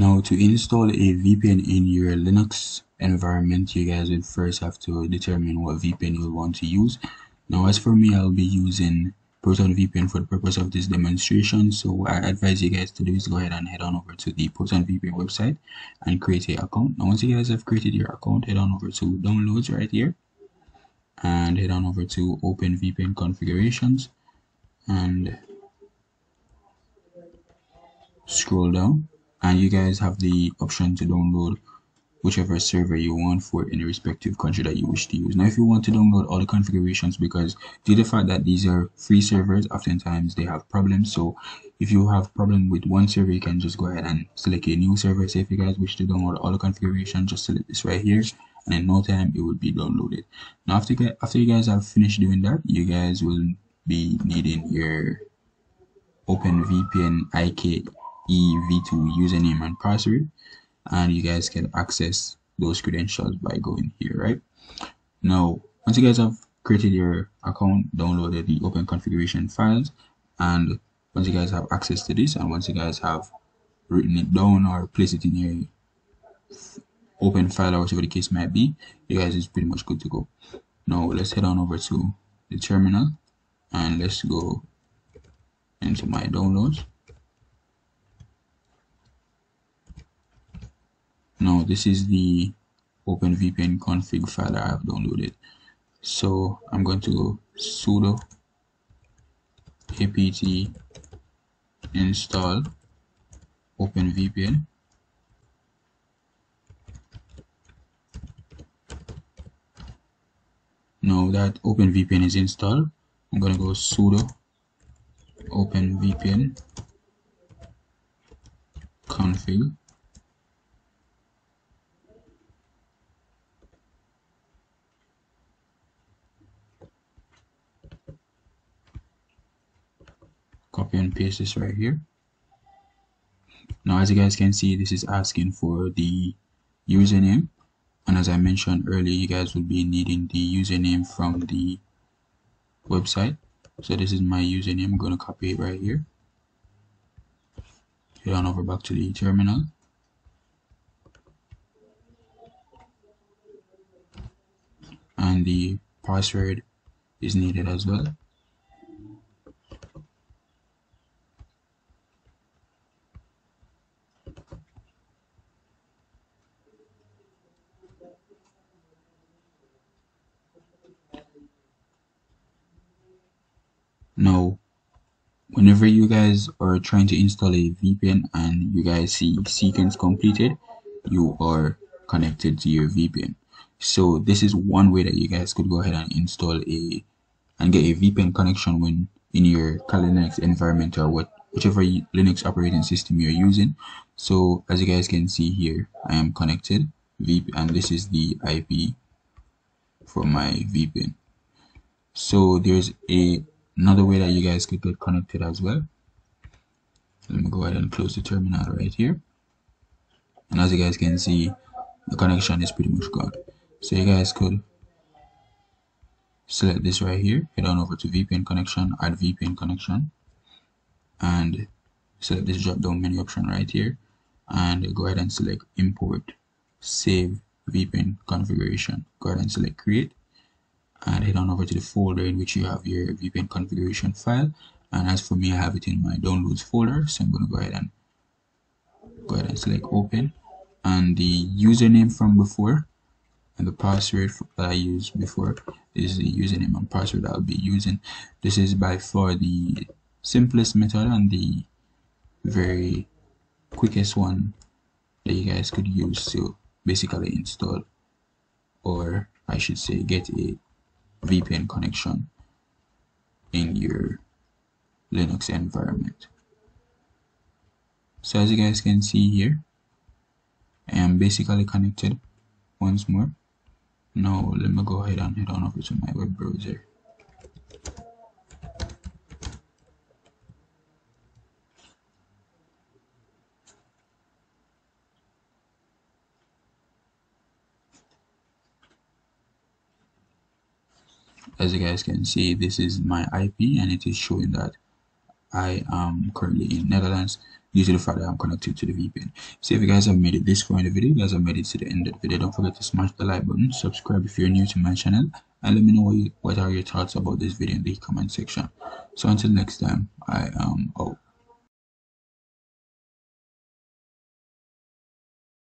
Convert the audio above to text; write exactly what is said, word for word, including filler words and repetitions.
Now, to install a V P N in your Linux environment, you guys would first have to determine what V P N you'll want to use. Now, as for me, I'll be using Proton V P N for the purpose of this demonstration, so what I advise you guys to do is go ahead and head on over to the Proton V P N website and create an account. Now, once you guys have created your account, head on over to downloads right here and head on over to OpenVPN configurations and scroll down, and you guys have the option to download whichever server you want for any respective country that you wish to use. Now, if you want to download all the configurations, because due to the fact that these are free servers, oftentimes they have problems. So if you have problem with one server, you can just go ahead and select a new server. Say if you guys wish to download all the configuration, just select this right here, and in no time it would be downloaded. Now, after after you guys have finished doing that, you guys will be needing your OpenVPN I K E V two username and password, and you guys can access those credentials by going here. Right now, once you guys have created your account, downloaded the open configuration files, and once you guys have access to this, and once you guys have written it down or placed it in your open file or whatever the case might be, you guys is pretty much good to go. Now let's head on over to the terminal and let's go into my downloads. Now, this is the OpenVPN config file that I have downloaded. So I'm going to go sudo apt install OpenVPN. Now that OpenVPN is installed, I'm going to go sudo OpenVPN config. Copy and paste this right here. Now, as you guys can see, this is asking for the username, and as I mentioned earlier, you guys will be needing the username from the website. So this is my username. I'm going to copy it right here, head on over back to the terminal, and the password is needed as well. Now, whenever you guys are trying to install a V P N and you guys see sequence completed, you are connected to your V P N. So this is one way that you guys could go ahead and install a and get a V P N connection when in your Kali Linux environment or what whichever Linux operating system you're using. So as you guys can see here, I am connected, and this is the I P for my V P N. So there's a another way that you guys could get connected as well. Let me go ahead and close the terminal right here, and as you guys can see, the connection is pretty much gone. So you guys could select this right here, head on over to V P N connection, add V P N connection, and select this drop down menu option right here, and go ahead and select import save V P N configuration. Go ahead and select create, and head on over to the folder in which you have your V P N configuration file. And as for me, I have it in my downloads folder, so I'm going to go ahead and go ahead and select open, and the username from before and the password that I used before is the username and password that I'll be using. This is by far the simplest method and the very quickest one that you guys could use to basically install, or I should say get a V P N connection in your Linux environment. So as you guys can see here, I am basically connected once more. Now let me go ahead and head on over to my web browser. As you guys can see, this is my I P, and it is showing that I am currently in Netherlands. due to the fact that I'm connected to the V P N. So if you guys have made it this far in the video, you guys have made it to the end of the video, don't forget to smash the like button, subscribe if you're new to my channel, and let me know what, you, what are your thoughts about this video in the comment section. So until next time, I am out.